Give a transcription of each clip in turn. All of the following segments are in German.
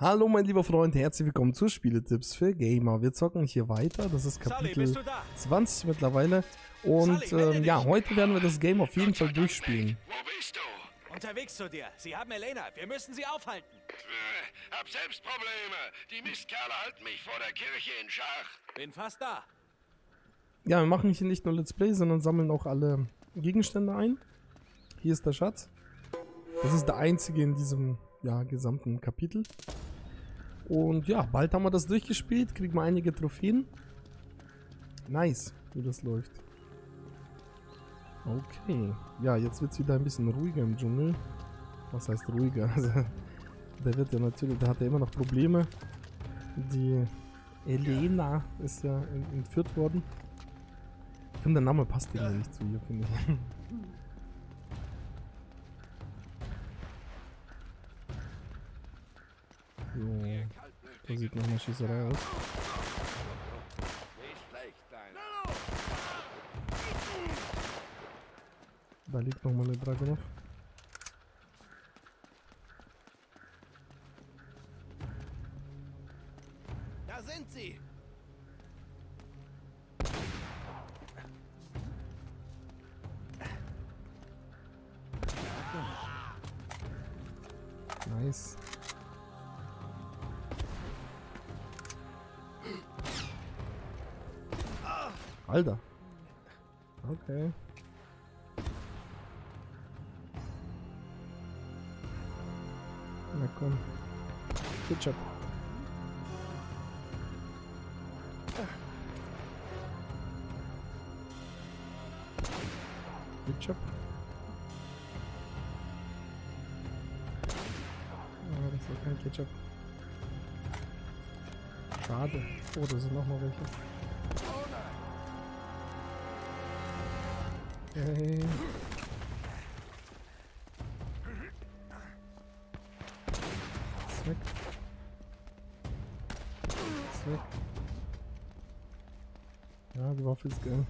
Hallo mein lieber Freund, herzlich willkommen zu Spieletipps für Gamer. Wir zocken hier weiter, das ist Kapitel 20 mittlerweile. Und ja, heute werden wir das Game auf jeden Fall durchspielen. Wo bist du? Unterwegs zu dir. Sie haben Elena, wir müssen sie aufhalten. Hab selbst Probleme. Die Mistkerle halten mich vor der Kirche in Schach. Bin fast da. Ja, wir machen hier nicht nur Let's Play, sondern sammeln auch alle Gegenstände ein. Hier ist der Schatz. Das ist der einzige in diesem gesamten Kapitel. Und ja, bald haben wir das durchgespielt, kriegen wir einige Trophäen. Nice, wie das läuft. Okay, ja, jetzt wird es wieder ein bisschen ruhiger im Dschungel. Was heißt ruhiger? Also, der hat ja immer noch Probleme. Die Elena ist ja entführt worden. Ich finde, der Name passt ja nicht zu ihr, finde ich. Da sieht noch eine Schießerei aus. Da liegt noch mal eine Dragonov. Da sind sie. Nice. Alter. Okay. Na komm. Ketchup. Ketchup. Ah, das ist kein Ketchup. Schade. Oh, da sind nochmal welche. Okay. Zweck. Zweck. Ja, die Waffe ist geil.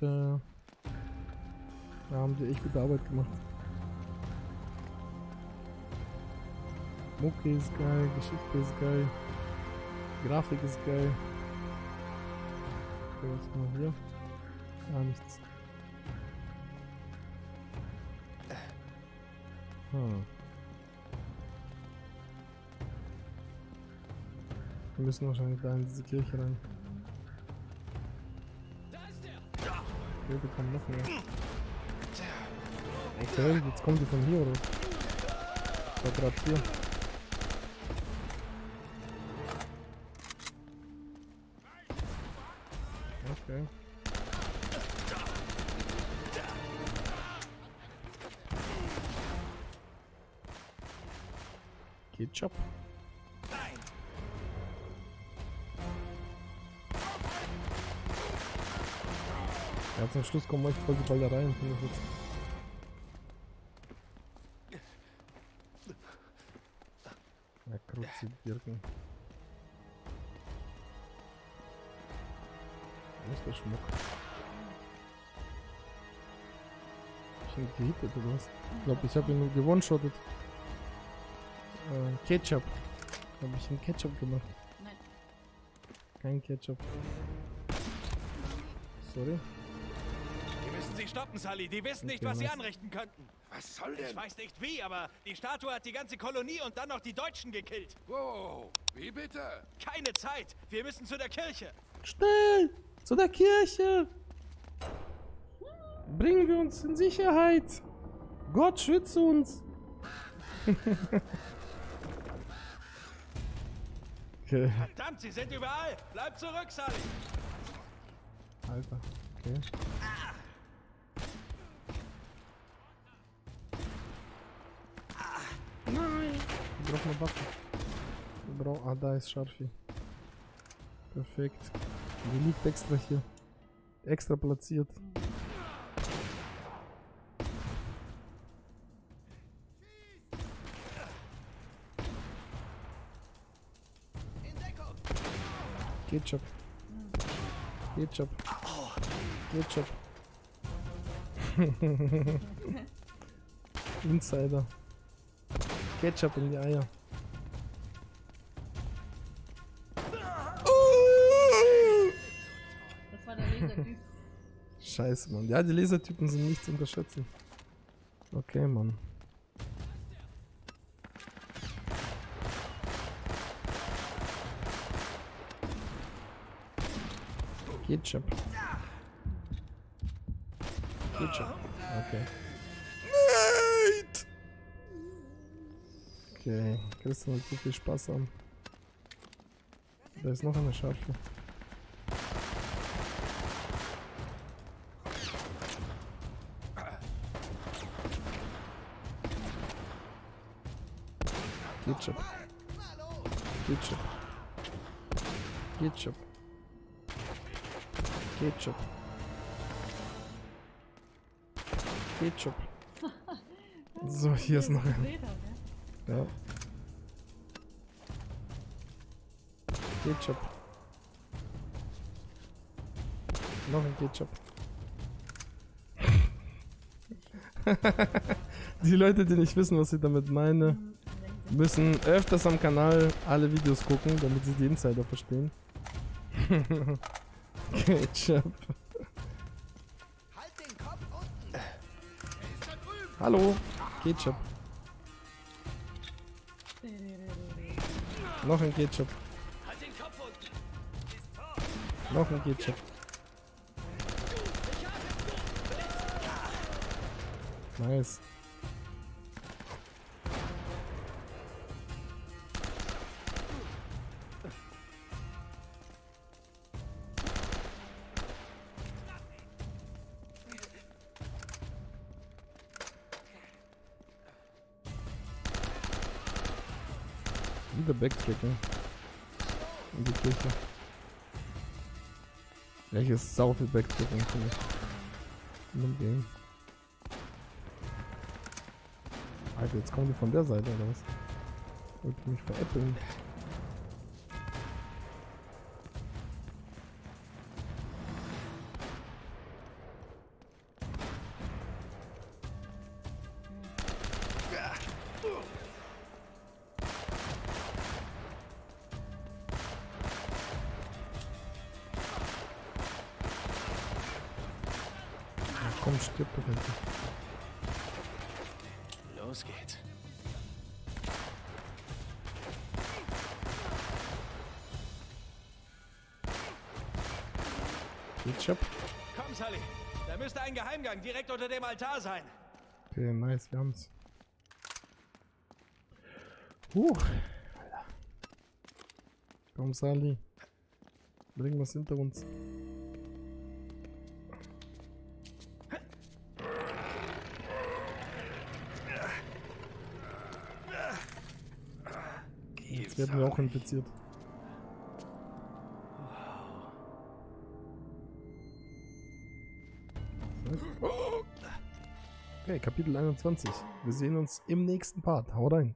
Da haben die echt gute Arbeit gemacht. Mucke ist geil, Geschichte ist geil, Grafik ist geil. Was ist noch hier? Gar nichts. Hm. Wir müssen wahrscheinlich da in diese Kirche rein. Okay, wir kommen noch mehr. Okay, jetzt kommen die von hier, oder? Ich war gerade hier. Okay. Ketchup. Nein. Ja, zum Schluss kommen wir echt voll die Ballereien, finde ich jetzt. Ja, Kruzibirken. Wo ist der Schmuck? Ich hab ihn gehittet oder was? Ich glaube, ich habe ihn gewonshottet. Ketchup. Habe ich einen Ketchup gemacht? Nein. Kein Ketchup. Sorry. Die müssen sie stoppen, Sully. Die wissen nicht, was sie anrichten könnten. Was soll denn? Ich weiß nicht wie, aber die Statue hat die ganze Kolonie und dann noch die Deutschen gekillt. Wow, wie bitte? Keine Zeit. Wir müssen zu der Kirche. Schnell! Zu der Kirche! Bringen wir uns in Sicherheit! Gott schütze uns! Okay. Verdammt, sie sind überall! Bleib zurück, Sully! Alter, okay. Nein! Wir brauchen eine Waffe. Wir brauchen... Ah, da ist Scharfi. Perfekt. Die liegt extra hier. Extra platziert. Geht schon. Geht schon. Geht schon. Insider. Ketchup in die Eier. Das war der Lasertyp. Scheiße, Mann. Ja, die Lasertypen sind nicht zu unterschätzen. Okay, Mann. Ketchup. Ketchup. Okay. Okay, Christian hat so viel Spaß haben. Da ist noch eine Schafe. Ketchup. Ketchup. Ketchup. Ketchup. Ketchup. So, hier ist noch ein. Ja. Ketchup. Noch ein Ketchup. Die Leute, die nicht wissen, was ich damit meine, müssen öfters am Kanal alle Videos gucken, damit sie die Insider verstehen. Ketchup. Halt den Kopf unten. Ist da drüben. Hallo. Ketchup. Noch ein Ketchup. Halt den Kopf unten. Noch ein Ketchup. Nice. Wieder backtracken. In die Kirche. Ja, hier ist sau viel backtracken, finde ich. In dem Game. Alter, jetzt kommen die von der Seite, oder was? Wollt mich veräppeln. Komm, stirb doch endlich. Los geht's. Ketchup. Komm, Sully. Da müsste ein Geheimgang direkt unter dem Altar sein. Okay, nice, wir haben's. Alter. Komm, Sully. Bring was hinter uns. Werden wir auch infiziert. Okay, Kapitel 21. Wir sehen uns im nächsten Part. Hau rein.